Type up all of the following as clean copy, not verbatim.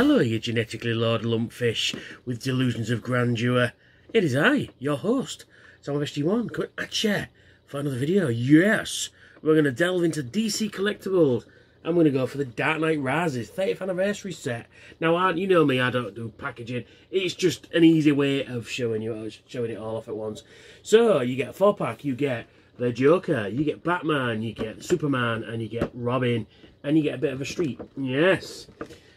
Hello, you genetically loaded lumpfish with delusions of grandeur. It is I, your host, TomBestie1, coming at you for another video. Yes, we're going to delve into DC Collectibles. I'm going to go for the Dark Knight Rises 30th anniversary set. Now, you know me, I don't do packaging. It's just an easy way of showing it all off at once. So, you get a 4-pack, you get the Joker, you get Batman, you get Superman, and you get Robin, and you get a bit of a street. Yes.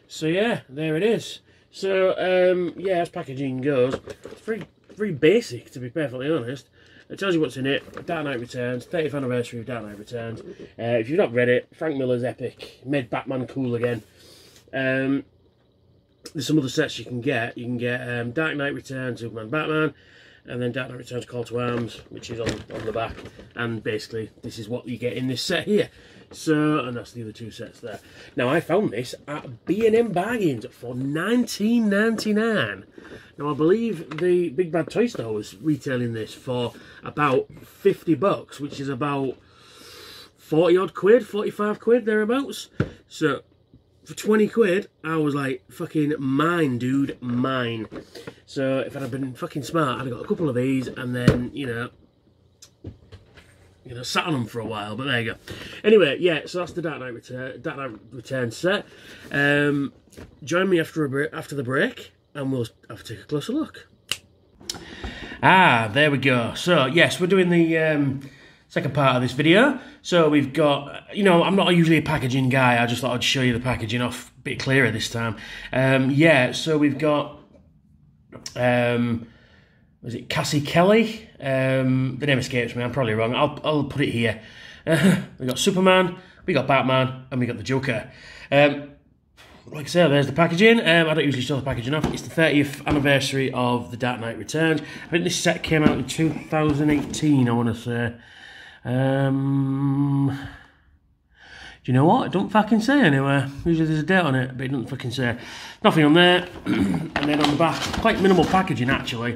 So, yeah, there it is. So, yeah, as packaging goes, it's very basic, to be perfectly honest. It tells you what's in it. Dark Knight Returns, 30th anniversary of Dark Knight Returns. If you've not read it, Frank Miller's epic, made Batman cool again. There's some other sets you can get. You can get Dark Knight Returns, Superman, Batman, and then Dark Knight Returns Call to Arms, which is on the back. And basically, this is what you get in this set here. So, and that's the other two sets there. Now, I found this at B&M Bargains for $19.99. Now, I believe the Big Bad Toy Store was retailing this for about 50 bucks, which is about 40-odd quid, 45 quid, thereabouts. So, for 20 quid, I was like, fucking mine, dude, mine. So, if I'd have been fucking smart, I'd have got a couple of these, and then, you know, sat on them for a while, but there you go. Anyway, yeah, so that's the Dark Knight Return set. Join me after the break, and we'll have to take a closer look. Ah, there we go. So, yes, we're doing the second part of this video. So we've got, you know, I'm not usually a packaging guy. I just thought I'd show you the packaging off a bit clearer this time. Yeah, so we've got... was it Cassie Kelly? The name escapes me, I'm probably wrong. I'll put it here. We got Superman, we got Batman, and we got the Joker. Like I said, there's the packaging. I don't usually show the packaging off. It's the 30th anniversary of The Dark Knight Returns. I think this set came out in 2018, I want to say. Do you know what? It doesn't fucking say anywhere. Usually there's a date on it, but it doesn't fucking say. Nothing on there. And then on the back, quite minimal packaging, actually.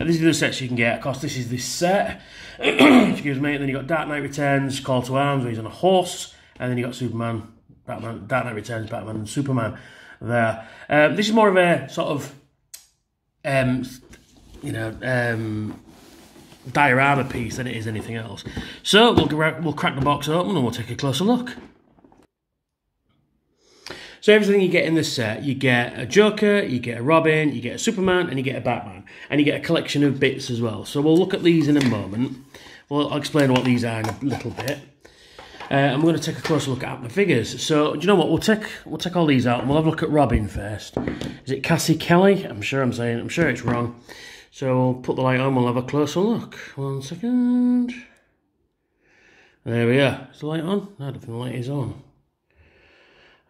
And these are the sets you can get. Of course, this is this set. Excuse me. And then you've got Dark Knight Returns, Call to Arms, where he's on a horse. And then you've got Superman, Batman, Dark Knight Returns, Batman and Superman there. This is more of a sort of, diorama piece than it is anything else. So we'll crack the box open and we'll take a closer look. So everything you get in this set, you get a Joker, you get a Robin, you get a Superman, and you get a Batman. And you get a collection of bits as well. So we'll look at these in a moment. Well, I'll explain what these are in a little bit. I'm going to take a closer look at the figures. So, do you know what? We'll take all these out and we'll have a look at Robin first. Is it Cassie Kelly? I'm sure it's wrong. So we'll put the light on, we'll have a closer look. 1 second. There we are. Is the light on? No, I don't think the light is on.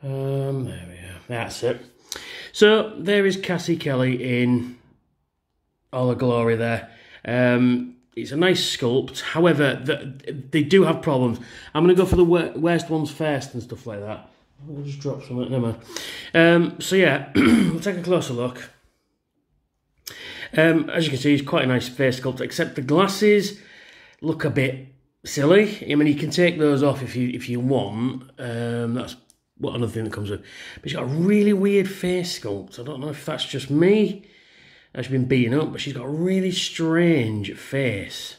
There we are. That's it. So there is Cassie Kelly in all her glory there. It's a nice sculpt. However, they do have problems. I'm going to go for the worst ones first and stuff like that. I'll just drop some of it, never mind. So yeah, we'll take a closer look. As you can see, he's quite a nice face sculpt, except the glasses look a bit silly. I mean, you can take those off if you want. That's another thing that comes with. But she's got a really weird face sculpt. I don't know if that's just me. She's been beaten up, but she's got a really strange face.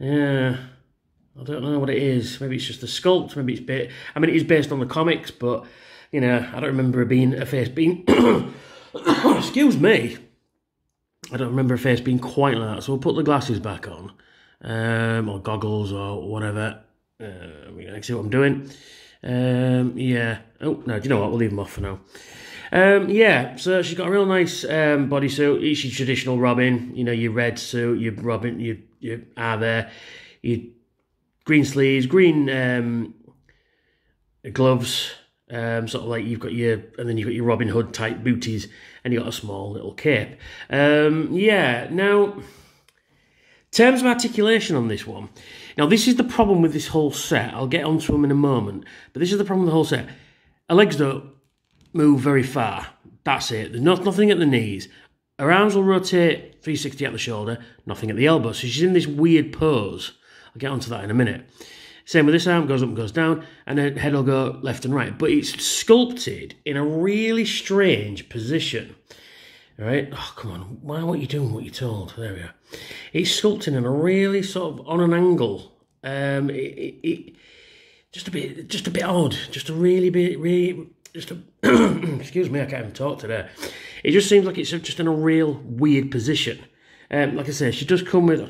Yeah, I don't know what it is. Maybe it's just the sculpt. Maybe it's bit. I mean, it is based on the comics, but you know, I don't remember a face being. Excuse me. I don't remember a face being quite like that, so we'll put the glasses back on, or goggles, or whatever. We can see what I'm doing. Yeah. Oh no, do you know what? We'll leave them off for now. Yeah. So she's got a real nice bodysuit. She's traditional Robin. You know, your red suit, your Robin, you are there. Your green sleeves, green gloves. Sort of like you've got your Robin Hood type booties, and you've got a small little cape. Yeah, now, terms of articulation on this one. Now, this is the problem with this whole set. I'll get onto them in a moment, but this is the problem with the whole set. Her legs don't move very far. That's it. There's nothing at the knees. Her arms will rotate 360 at the shoulder, nothing at the elbow. So she's in this weird pose. I'll get onto that in a minute. Same with this arm, goes up and goes down, and the head will go left and right. But it's sculpted in a really strange position. All right, oh, come on, why aren't you doing what you're told? There we are. It's sculpted in a really sort of on an angle. Just a bit odd. Just a really bit, really, just a, excuse me, I can't even talk today. It just seems like it's just in a real weird position. Like I say, she does come with,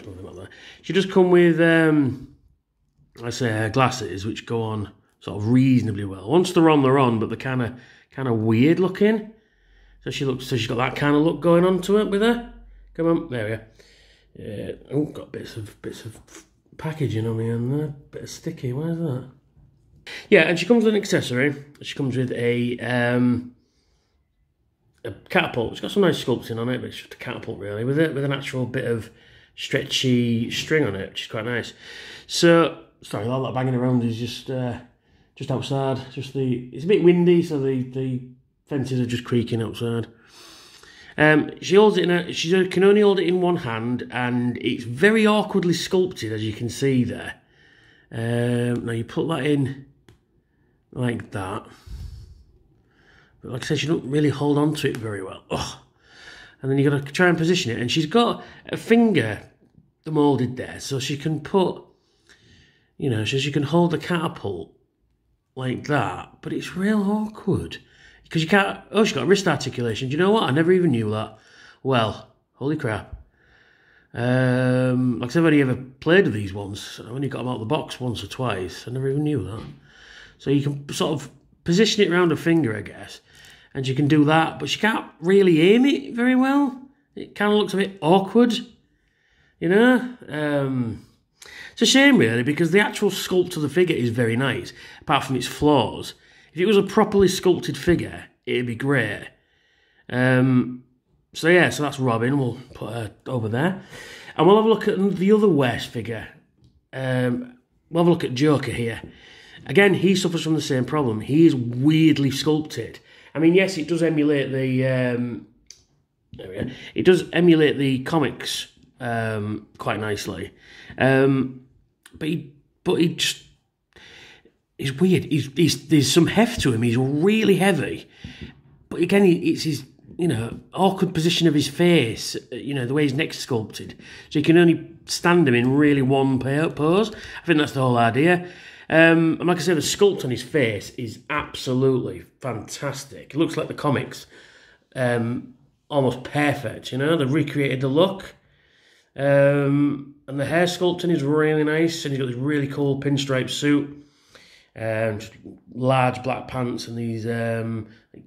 let's say her glasses, which go on sort of reasonably well. Once they're on, but they're kind of weird looking. So she looks, so she's got that kind of look going on to it with her. Come on, there we are. Yeah. Oh, got bits of packaging on the end there. Bit of sticky. Where's that? Yeah, and she comes with an accessory. She comes with a catapult. It's got some nice sculpting on it, but it's just a catapult really, with an actual bit of stretchy string on it, which is quite nice. So sorry, all that banging around is just outside. It's a bit windy, so the fences are just creaking outside. She holds it in her, she can only hold it in one hand, and it's very awkwardly sculpted, as you can see there. Now you put that in like that, but like I said, she don't really hold on to it very well. Oh. And then you've got to try and position it, and she's got a finger moulded there, so she can put, you know, so she can hold the catapult like that, but it's real awkward. Because you can't... Oh, she's got wrist articulation. Do you know what? I never even knew that. Well, holy crap. Like I said, I've only ever played with these ones. I only got them out of the box once or twice. I never even knew that. So you can sort of position it around her finger, I guess. And she can do that, but she can't really aim it very well. It kind of looks a bit awkward, you know? It's a shame, really, because the actual sculpt of the figure is very nice, apart from its flaws. If it was a properly sculpted figure, it'd be great. So yeah, so that's Robin. We'll put her over there. And we'll have a look at the other worst figure. We'll have a look at Joker here. Again, he suffers from the same problem. He is weirdly sculpted. I mean, yes, it does emulate the... there we go. It does emulate the comics quite nicely. But he just... He's weird. There's some heft to him. He's really heavy, but again, it's his awkward position of his face. You know, the way his neck's sculpted, so you can only stand him in really one pose. I think that's the whole idea. And like I said, the sculpt on his face is absolutely fantastic. It looks like the comics, almost perfect. You know, they've recreated the look. And the hair sculpting is really nice, and he's got this really cool pinstripe suit. Just large black pants and these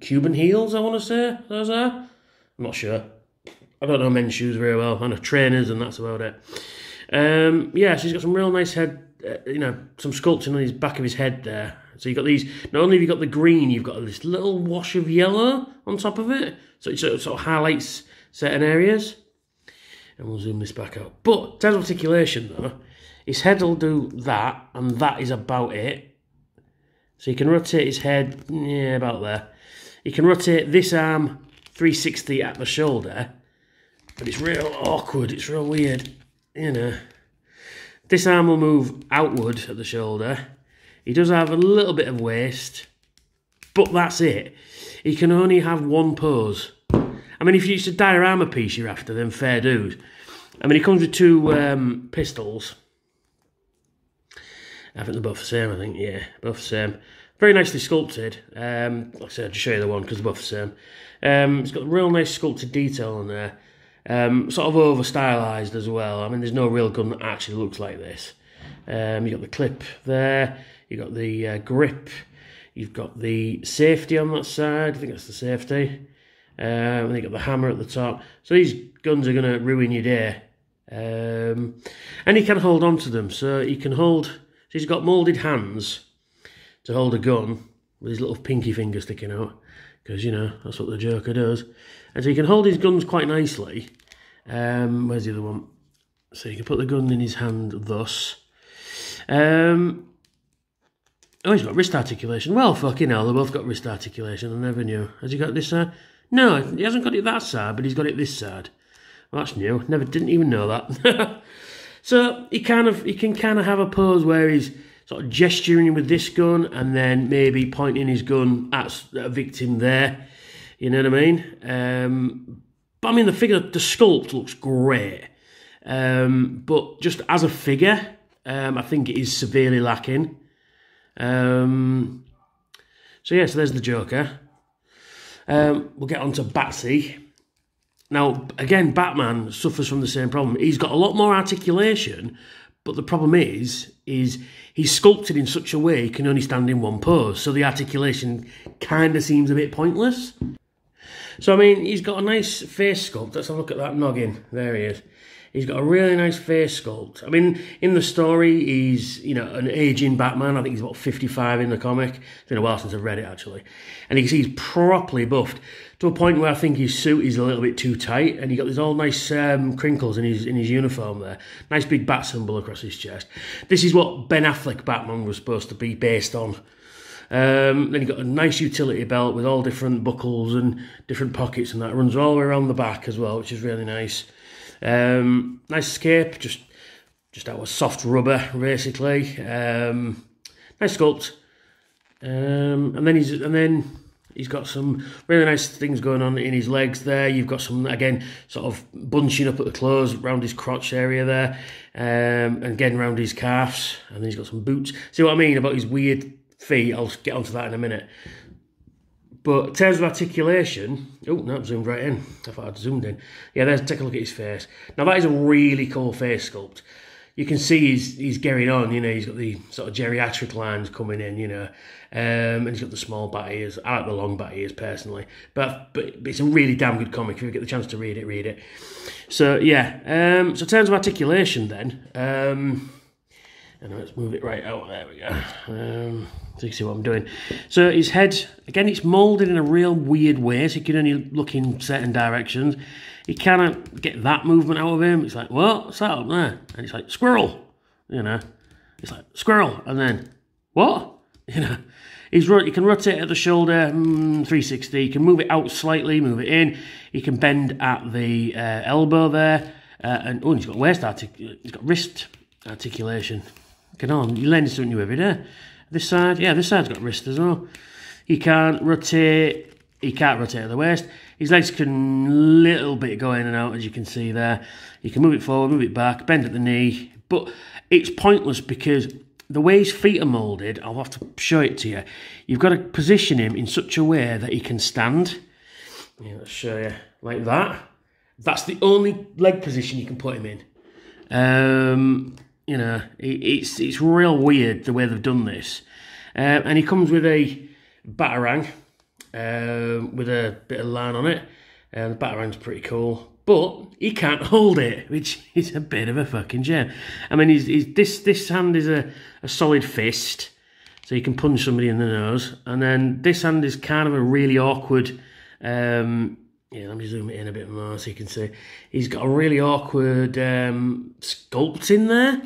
Cuban heels, I want to say those are. I'm not sure. I don't know men's shoes very well. I know trainers, and that's about it. Yeah, so he's got some real nice head. Some sculpting on his back of his head there. So you've got these. Not only have you got the green, you've got this little wash of yellow on top of it. So it sort of highlights certain areas. And we'll zoom this back out. But in terms of articulation, though, his head will do that, and that is about it. So he can rotate his head, yeah, about there. He can rotate this arm 360 at the shoulder, but it's real awkward, it's real weird, you know. This arm will move outward at the shoulder. He does have a little bit of waist, but that's it. He can only have one pose. I mean, if it's a diorama piece you're after, then fair dues. I mean, he comes with two pistols. I think they're both the same, I think, yeah, both the same. Very nicely sculpted. Like I said, I'll just show you the one, because they're both the same. It's got real nice sculpted detail on there. Sort of over-stylised as well. I mean, there's no real gun that actually looks like this. You've got the clip there, you've got the grip, you've got the safety on that side, I think that's the safety. And you've got the hammer at the top. So these guns are going to ruin your day. And you can hold on to them, so you can hold... So he's got moulded hands to hold a gun with his little pinky finger sticking out, because, you know, that's what the Joker does. And so he can hold his guns quite nicely. Where's the other one? So you can put the gun in his hand thus. Oh, he's got wrist articulation. Well, fucking hell, they've both got wrist articulation. I never knew. Has he got this side? No, he hasn't got it that side, but he's got it this side. Well, that's new. Didn't even know that. So he can kind of have a pose where he's sort of gesturing with this gun and then maybe pointing his gun at a victim there. You know what I mean? But I mean, the figure, the sculpt looks great. But just as a figure, I think it is severely lacking. So yeah, so there's the Joker. We'll get on to Batsy. Now, again, Batman suffers from the same problem. He's got a lot more articulation, but the problem is he's sculpted in such a way he can only stand in one pose, so the articulation kind of seems a bit pointless. So, I mean, he's got a nice face sculpt. Let's have a look at that noggin. There he is. He's got a really nice face sculpt. I mean, in the story, he's, you know, an aging Batman. I think he's about 55 in the comic. It's been a while since I've read it, actually. And you can see he's properly buffed to a point where I think his suit is a little bit too tight. And he got these all nice crinkles in his uniform there. Nice big bat symbol across his chest. This is what Ben Affleck Batman was supposed to be based on. Then you've got a nice utility belt with all different buckles and different pockets, and that runs all the way around the back as well, which is really nice. Nice scape, just out of soft rubber, basically. Nice sculpt, and then he's got some really nice things going on in his legs there. You've got some, again, sort of bunching up at the clothes around his crotch area there, and again around his calves. And then he's got some boots. See what I mean about his weird feet? I'll get onto that in a minute. But in terms of articulation, oh, no, I've zoomed right in. I thought I'd zoomed in. Yeah, there's, take a look at his face. Now, that is a really cool face sculpt. You can see he's getting on, you know, he's got the sort of geriatric lines coming in, you know, and he's got the small bat ears. I like the long bat ears, personally. But it's a really damn good comic. If you get the chance to read it, read it. So, yeah. So, in terms of articulation, then, and let's move it right out. There we go. So you can see what I'm doing. So his head, again, it's moulded in a real weird way, so you can only look in certain directions. You cannot get that movement out of him. It's like, well, what's that up there? And it's like, squirrel, you know. It's like, squirrel, and then, what? You know, you can rotate at the shoulder, 360. You can move it out slightly, move it in. You can bend at the elbow there. And he's got wrist articulation. Come on, you learn something new every day. This side, yeah, this side's got wrist as well. He can't rotate at the waist. His legs can little bit go in and out, as you can see there. You can move it forward, move it back, bend at the knee. But it's pointless because the way his feet are moulded, I'll have to show it to you. You've got to position him in such a way that he can stand. Yeah, let's show you. Like that. That's the only leg position you can put him in. You know, it's real weird the way they've done this. And he comes with a Batarang, with a bit of line on it. The Batarang's pretty cool, but he can't hold it, which is a bit of a fucking shame. I mean, this hand is a solid fist, so you can punch somebody in the nose. And then this hand is kind of a really awkward... yeah, let me zoom it in a bit more so you can see. He's got a really awkward sculpt in there.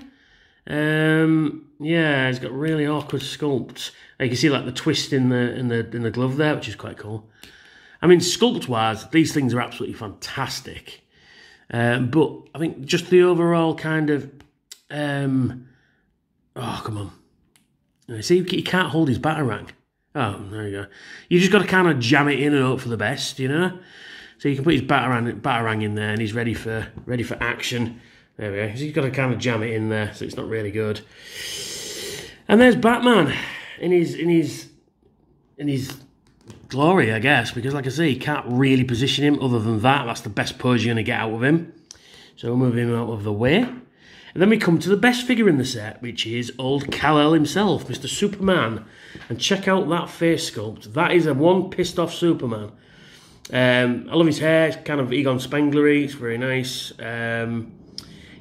Yeah, he's got really awkward sculpts. You can see like the twist in the glove there, which is quite cool. I mean, sculpt-wise, these things are absolutely fantastic. But I think just the overall kind of oh, come on! You see, he can't hold his Batarang. Oh, there you go. You just got to kind of jam it in and hope for the best, you know. So you can put his Batarang in there, and he's ready for action. There we go. So you've got to kind of jam it in there, so it's not really good. And there's Batman in his glory, I guess, because like I say, you can't really position him other than that. That's the best pose you're going to get out of him. So we'll move him out of the way. And then we come to the best figure in the set, which is old Kal-El himself, Mr. Superman. And check out that face sculpt. That is a one pissed off Superman. I love his hair. It's kind of Egon Spenglery. It's very nice.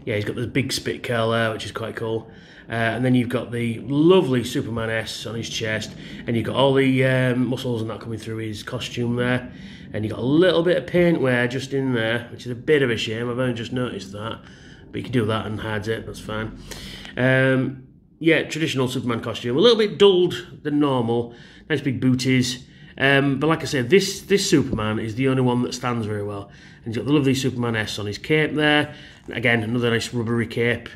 Yeah, he's got this big spit curl there, which is quite cool. And then you've got the lovely Superman S on his chest. And you've got all the muscles and that coming through his costume there. And you've got a little bit of paint wear just in there, which is a bit of a shame. I've only just noticed that. But you can do that and hide it, that's fine. Yeah, traditional Superman costume. A little bit dulled than normal. Nice big booties. But like I said, this Superman is the only one that stands very well. And he's got the lovely Superman S on his cape there. Again, another nice rubbery cape.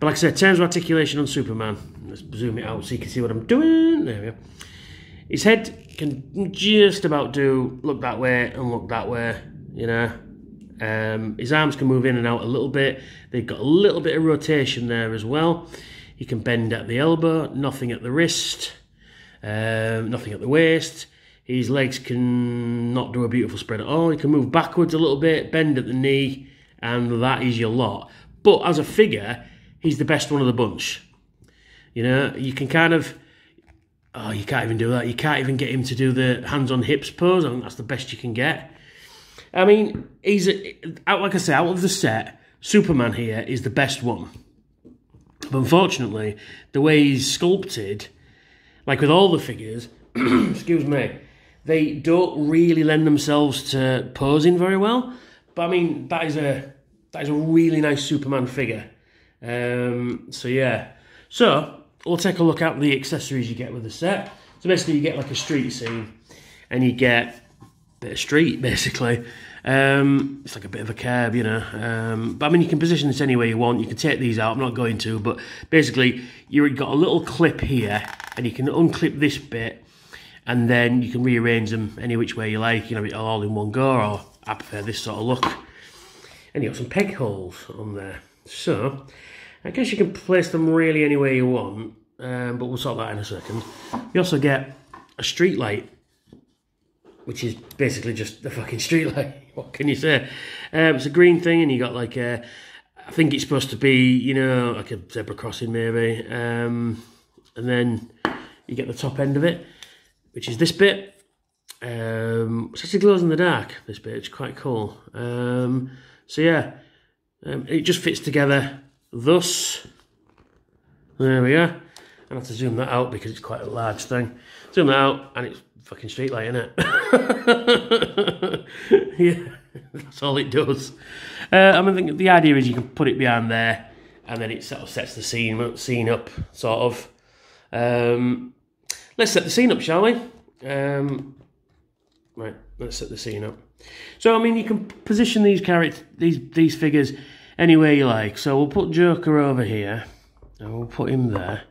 But like I said, terms of articulation on Superman. Let's zoom it out so you can see what I'm doing. There we go. His head can just about do look that way and look that way, you know. His arms can move in and out a little bit. They've got a little bit of rotation there as well. He can bend at the elbow, nothing at the wrist, nothing at the waist. His legs can not do a beautiful spread at all. He can move backwards a little bit, bend at the knee, and that is your lot. But as a figure, he's the best one of the bunch. You know, you can kind of... Oh, you can't even do that. You can't even get him to do the hands on hips pose. I think that's the best you can get. I mean, he's out. Like I say, out of the set, Superman here is the best one. But unfortunately, the way he's sculpted, like with all the figures, excuse me, they don't really lend themselves to posing very well. But I mean, that is a really nice Superman figure. So yeah, so. We'll take a look at the accessories you get with the set. So basically you get like a street scene and you get a bit of street basically. It's like a bit of a curb, you know. But I mean, you can position this any way you want. You can take these out, I'm not going to, but basically you've got a little clip here and you can unclip this bit and then you can rearrange them any which way you like, you know, it all in one go, or I prefer this sort of look. And you've got some peg holes on there. So, I guess you can place them really anywhere you want, but we'll sort that in a second. You also get a street light, which is basically just a fucking street light. What can you say? It's a green thing, and you got like a, I think it's supposed to be, you know, like a zebra crossing maybe. And then you get the top end of it, which is this bit. It actually glows in the dark, this bit. It's quite cool. So yeah, it just fits together. Thus, there we are. I have to zoom that out because it's quite a large thing. Zoom that out, and it's fucking streetlight, innit? Yeah, that's all it does. I mean, the idea is you can put it behind there, and then it sort of sets the scene up, sort of. Let's set the scene up, shall we? Right, let's set the scene up. So, I mean, you can position these these figures anywhere you like. So we'll put Joker over here, and we'll put him there.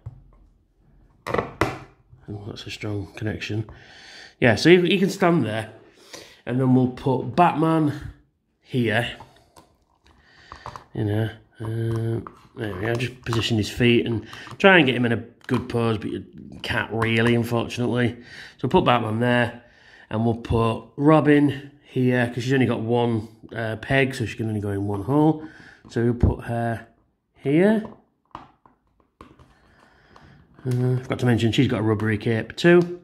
Oh, that's a strong connection. Yeah, so he can stand there. And then we'll put Batman here. You know, there we go. Just position his feet and try and get him in a good pose, but you can't really, unfortunately. So we'll put Batman there, and we'll put Robin here, because she's only got one peg, so she can only go in one hole. So we'll put her here. Forgot to mention she's got a rubbery cape too.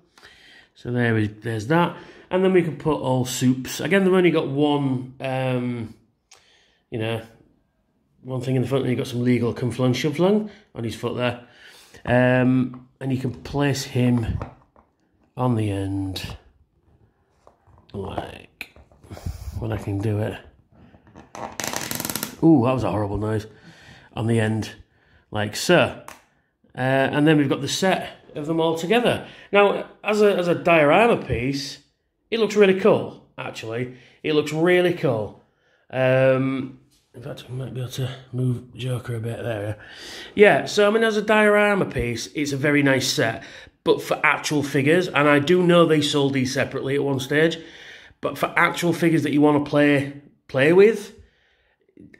So there's that. And then we can put all soups. Again, they've only got one, you know, one thing in the front, and you've got some legal conflung shuffling on his foot there. And you can place him on the end, like when I can do it. Ooh, that was a horrible noise. On the end, like so. And then we've got the set of them all together. Now, as a diorama piece, it looks really cool, actually. It looks really cool. In fact, I might be able to move Joker a bit there. Yeah, so, I mean, as a diorama piece, it's a very nice set. But for actual figures, and I do know they sold these separately at one stage, but for actual figures that you want to play with,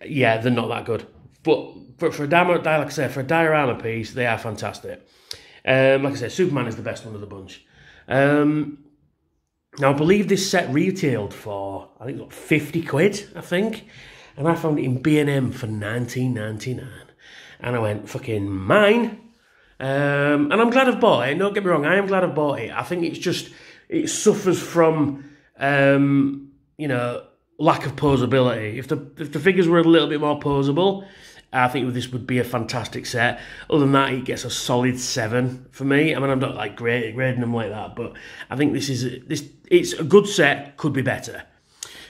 yeah, they're not that good. But for a like I say, for a diorama piece, they are fantastic. Like I said, Superman is the best one of the bunch. Now, I believe this set retailed for, I think, like £50, I think. And I found it in B&M for £19.99. And I went, fucking mine. And I'm glad I've bought it. Don't get me wrong, I am glad I've bought it. I think it's just, it suffers from, you know, lack of posability. If the figures were a little bit more posable, I think this would be a fantastic set. Other than that, it gets a solid 7 for me. I mean, I'm not like grading them like that, but I think it's a good set, could be better.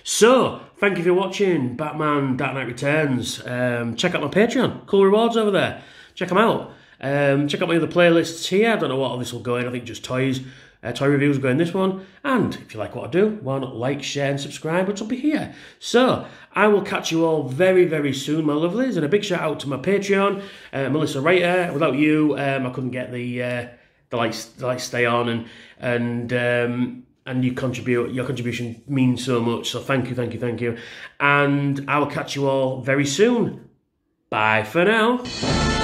So, thank you for watching Batman Dark Knight Returns. Check out my Patreon, cool rewards over there. Check them out. Check out my other playlists here. I don't know what all this will go in. I think just toys. Toy Reviews going this one. And if you like what I do, why not like, share and subscribe, which will be here. So I will catch you all very, very soon, my lovelies. And a big shout out to my Patreon, Melissa Reiter. Without you, I couldn't get the lights stay on, and you contribute. Your contribution means so much. So thank you, thank you, thank you. And I will catch you all very soon. Bye for now.